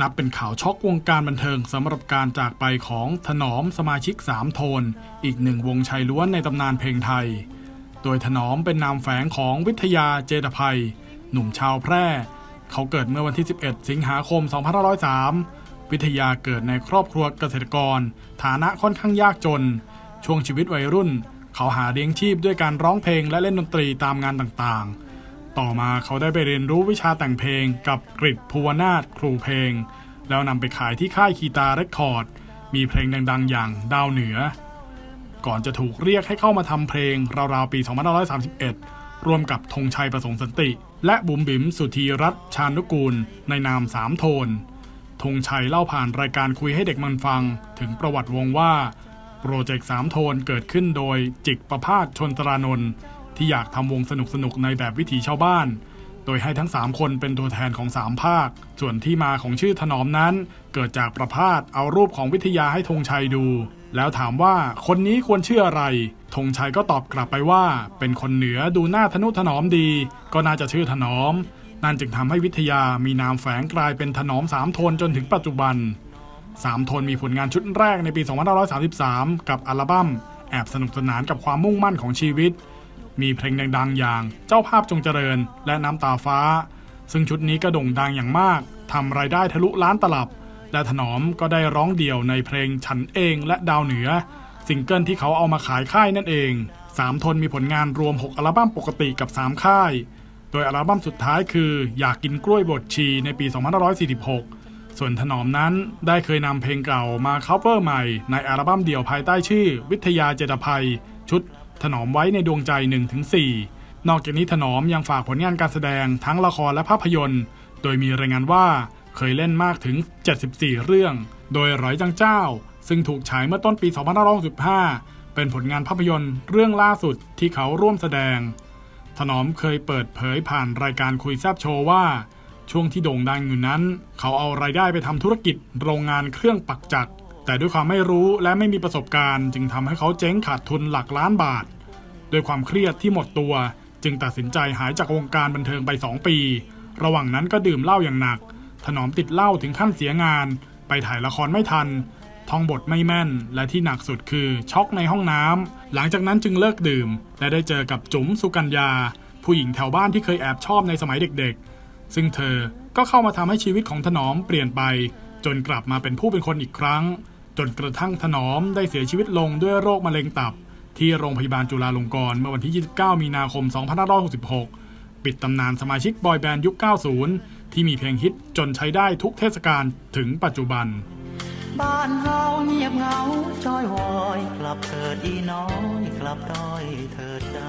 นับเป็นข่าวช็อกวงการบันเทิงสำหรับการจากไปของถนอมสมาชิก3โทนอีกหนึ่งวงชายล้วนในตำนานเพลงไทยโดยถนอมเป็นนามแฝงของวิทยาเจตภัยหนุ่มชาวแพร่เขาเกิดเมื่อวันที่11สิงหาคม2503วิทยาเกิดในครอบครัวเกษตรกรฐานะค่อนข้างยากจนช่วงชีวิตวัยรุ่นเขาหาเลี้ยงชีพด้วยการร้องเพลงและเล่นดนตรีตามงานต่างๆต่อมาเขาได้ไปเรียนรู้วิชาแต่งเพลงกับกฤษ ภูวนาถครูเพลงแล้วนำไปขายที่ค่ายคีตาเรคคอร์ดมีเพลงดังๆอย่างดาวเหนือก่อนจะถูกเรียกให้เข้ามาทำเพลงราวๆปี2531ร่วมกับธงชัยประสงค์สันติและบุ๋มบิ๋มสุธีรัตน์ชานุกูลในนาม3โทนธงชัยเล่าผ่านรายการคุยให้เด็กมันฟังถึงประวัติวงว่าโปรเจกต์3โทนเกิดขึ้นโดยจิกประภาสชนตรานนท์ที่อยากทำวงสนุกๆในแบบวิถีชาวบ้านโดยให้ทั้ง3คนเป็นตัวแทนของ3ภาคส่วนที่มาของชื่อถนอมนั้นเกิดจากประภาสเอารูปของวิทยาให้ธงชัยดูแล้วถามว่าคนนี้ควรชื่ออะไรธงชัยก็ตอบกลับไปว่าเป็นคนเหนือดูหน้าทนุถนอมดีก็น่าจะชื่อถนอมนั่นจึงทำให้วิทยามีนามแฝงกลายเป็นถนอม3โทนจนถึงปัจจุบัน3โทนมีผลงานชุดแรกในปี2533กับอัลบั้มแอบสนุกสนานกับความมุ่งมั่นของชีวิตมีเพลงดังๆอย่างเจ้าภาพจงเจริญและน้ำตาฟ้าซึ่งชุดนี้ก็โด่งดังอย่างมากทำรายได้ทะลุล้านตลับและถนอมก็ได้ร้องเดี่ยวในเพลงฉันเองและดาวเหนือซิงเกิลที่เขาเอามาขายค่ายนั่นเอง3โทนมีผลงานรวม6อัลบั้มปกติกับ3ค่ายโดยอัลบั้มสุดท้ายคืออยากกินกล้วยบดชีในปี2546ส่วนถนอมนั้นได้เคยนำเพลงเก่ามาคัฟเวอร์ใหม่ในอัลบั้มเดี่ยวภายใต้ชื่อวิทยาเจตภัยชุดถนอมไว้ในดวงใจ 1-4 นอกจากนี้ถนอมยังฝากผลงานการแสดงทั้งละครและภาพยนตร์โดยมีรายงานว่าเคยเล่นมากถึง74เรื่องโดยร้อยจังเจ้าซึ่งถูกฉายเมื่อต้นปี2565เป็นผลงานภาพยนตร์เรื่องล่าสุดที่เขาร่วมแสดงถนอมเคยเปิดเผยผ่านรายการคุยแซบโชว์ว่าช่วงที่โด่งดังอยู่นั้นเขาเอารายได้ไปทำธุรกิจโรงงานเครื่องปักจักรแต่ด้วยความไม่รู้และไม่มีประสบการณ์จึงทำให้เขาเจ๊งขาดทุนหลักล้านบาทด้วยความเครียดที่หมดตัวจึงตัดสินใจหายจากวงการบันเทิงไป2ปีระหว่างนั้นก็ดื่มเหล้าอย่างหนักถนอมติดเหล้าถึงขั้นเสียงานไปถ่ายละครไม่ทันท่องบทไม่แม่นและที่หนักสุดคือช็อกในห้องน้ำหลังจากนั้นจึงเลิกดื่มและได้เจอกับจุ๋มสุกัญญาผู้หญิงแถวบ้านที่เคยแอบชอบในสมัยเด็กๆซึ่งเธอก็เข้ามาทำให้ชีวิตของถนอมเปลี่ยนไปจนกลับมาเป็นผู้เป็นคนอีกครั้งจนกระทั่งถนอมได้เสียชีวิตลงด้วยโรคมะเร็งตับที่โรงพยาบาลจุฬาลงกรณ์เมื่อวันที่29มีนาคม2566ปิดตำนานสมาชิกบอยแบนด์ยุค90ที่มีเพลงฮิตจนใช้ได้ทุกเทศกาลถึงปัจจุบันบ้านเราเงียบเหงาจ้อยหอยกลับเถิดอีน้อยกลับด้อยเถิดจ้า